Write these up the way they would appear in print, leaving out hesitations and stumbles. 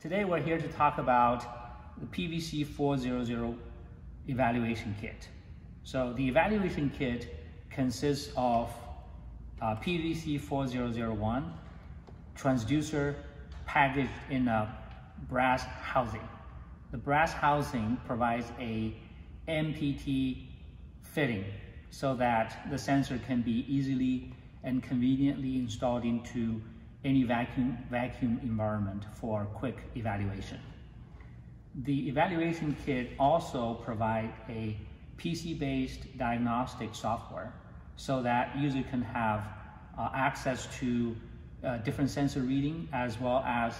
Today we're here to talk about the PVC 4000 evaluation kit. So the evaluation kit consists of PVC 4001 transducer packaged in a brass housing. The brass housing provides a NPT fitting so that the sensor can be easily and conveniently installed into any vacuum environment for quick evaluation. The evaluation kit also provides a PC-based diagnostic software so that user can have access to different sensor reading as well as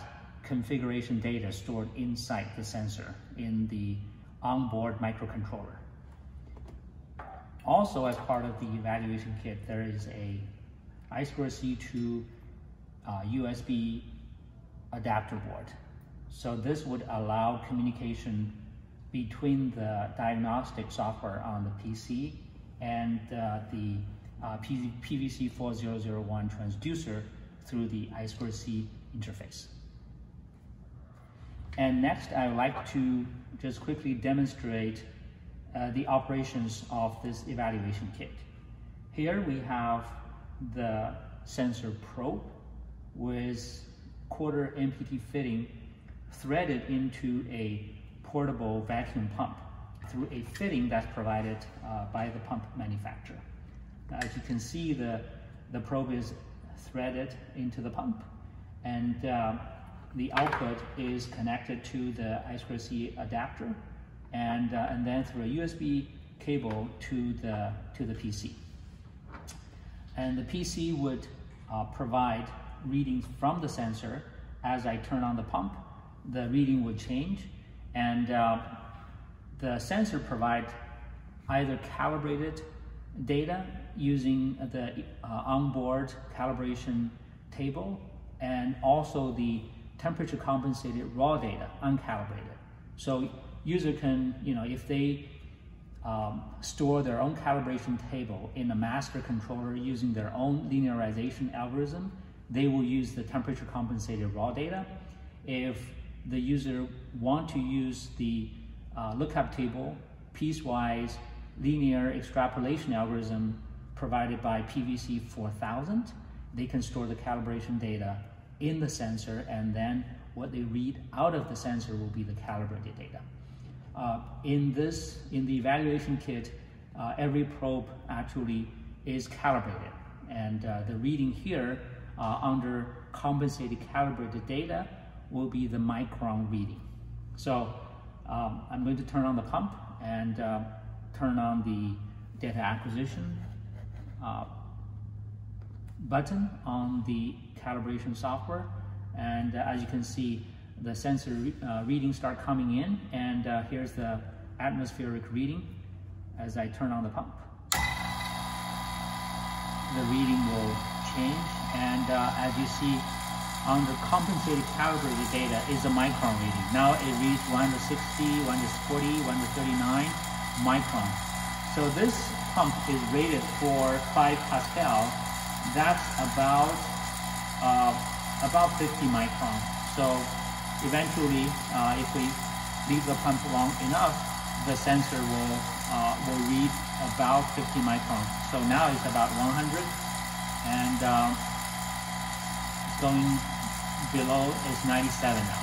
configuration data stored inside the sensor in the onboard microcontroller. Also, as part of the evaluation kit, there is a I2C2 USB adapter board. So this would allow communication between the diagnostic software on the PC and the PVC 4001 transducer through the I2C interface. And next, I would like to just quickly demonstrate the operations of this evaluation kit. Here we have the sensor probe with quarter NPT fitting threaded into a portable vacuum pump through a fitting that's provided by the pump manufacturer. As you can see, the probe is threaded into the pump, and the output is connected to the I2C adapter, and then through a USB cable to the PC. And the PC would provide readings from the sensor. As I turn on the pump, the reading would change, and the sensor provides either calibrated data using the onboard calibration table, and also the temperature compensated raw data, uncalibrated. So user can, if they store their own calibration table in a master controller using their own linearization algorithm, they will use the temperature compensated raw data. If the user wants to use the lookup table, piecewise linear extrapolation algorithm provided by PVC 4000, they can store the calibration data in the sensor, and then what they read out of the sensor will be the calibrated data. In the evaluation kit, every probe actually is calibrated, and the reading here under compensated calibrated data will be the micron reading. So I'm going to turn on the pump and turn on the data acquisition button on the calibration software, and as you can see, the sensor readings start coming in, and here's the atmospheric reading. As I turn on the pump, the reading will change, and as you see, on the compensated calibrated data is a micron reading. Now it reads 1/60, 1/40, 1/39 micron. So this pump is rated for 5 Pascal. That's about 50 micron. So eventually, if we leave the pump long enough, the sensor will read about 50 micron. So now it's about 100, and going below is 97 now.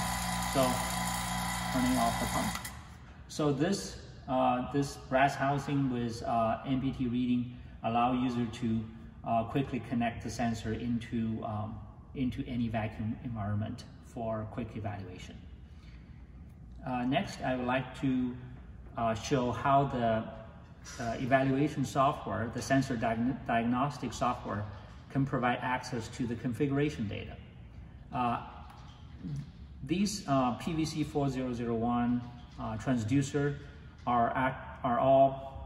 So turning off the pump. So this this brass housing with NPT reading allow user to quickly connect the sensor into any vacuum environment for quick evaluation. Next, I would like to show how the evaluation software, the sensor diagnostic software, can provide access to the configuration data. These PVC 4001 transducer are all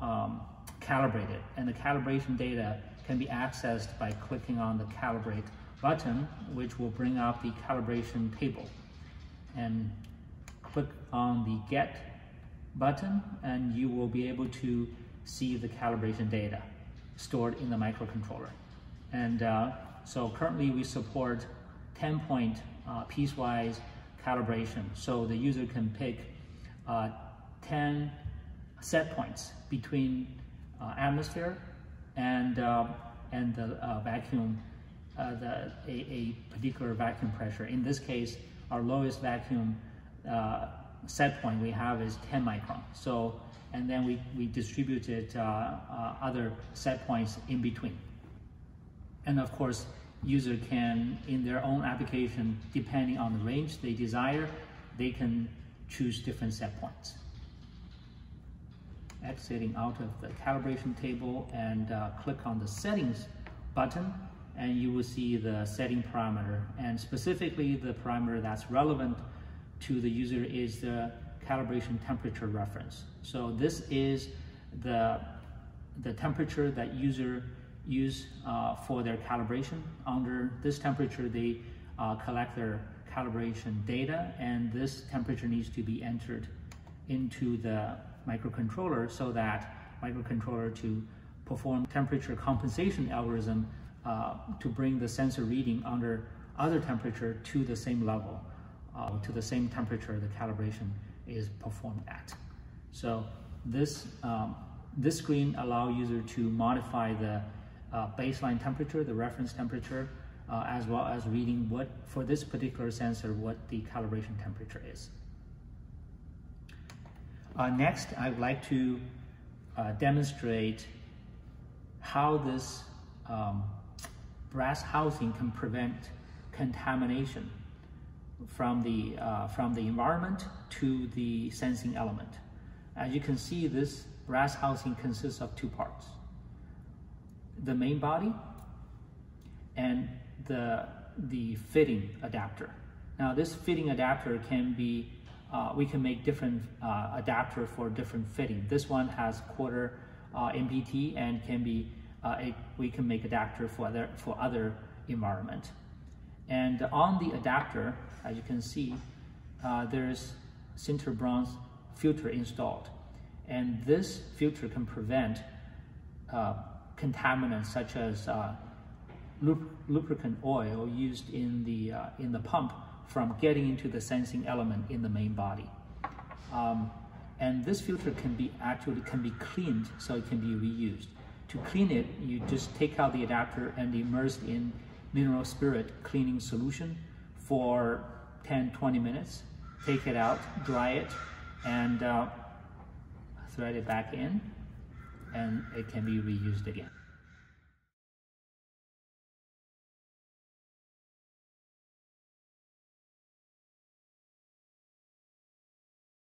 calibrated, and the calibration data can be accessed by clicking on the calibrate button, which will bring up the calibration table, and click on the get button, and you will be able to see the calibration data stored in the microcontroller. And so currently we support 10-point piecewise calibration. So the user can pick 10 set points between atmosphere and the vacuum, a particular vacuum pressure. In this case, our lowest vacuum set point we have is 10 micron. So, and then we distributed other set points in between. And of course, user can, in their own application, depending on the range they desire, they can choose different set points. Exiting out of the calibration table and click on the settings button, and you will see the setting parameter, and specifically the parameter that's relevant to the user is the calibration temperature reference. So this is the temperature that user use for their calibration. Under this temperature they collect their calibration data, and this temperature needs to be entered into the microcontroller so that microcontroller to perform temperature compensation algorithm to bring the sensor reading under other temperature to the same level, to the same temperature the calibration is performed at. So this, this screen allows user to modify the baseline temperature, the reference temperature, as well as reading what, for this particular sensor, what the calibration temperature is. Next, I would like to demonstrate how this brass housing can prevent contamination from the environment to the sensing element. As you can see, this brass housing consists of two parts: the main body and the fitting adapter. Now, this fitting adapter can be we can make different adapter for different fitting. This one has 1/4 NPT and can be we can make adapter for other environment. And on the adapter, as you can see, there's Sinterbron's filter installed, and this filter can prevent contaminants such as lubricant oil used in the pump from getting into the sensing element in the main body. And this filter can be actually cleaned, so it can be reused. To clean it, you just take out the adapter and immerse in mineral spirit cleaning solution for 10–20 minutes. Take it out, dry it, and thread it back in, and it can be reused again.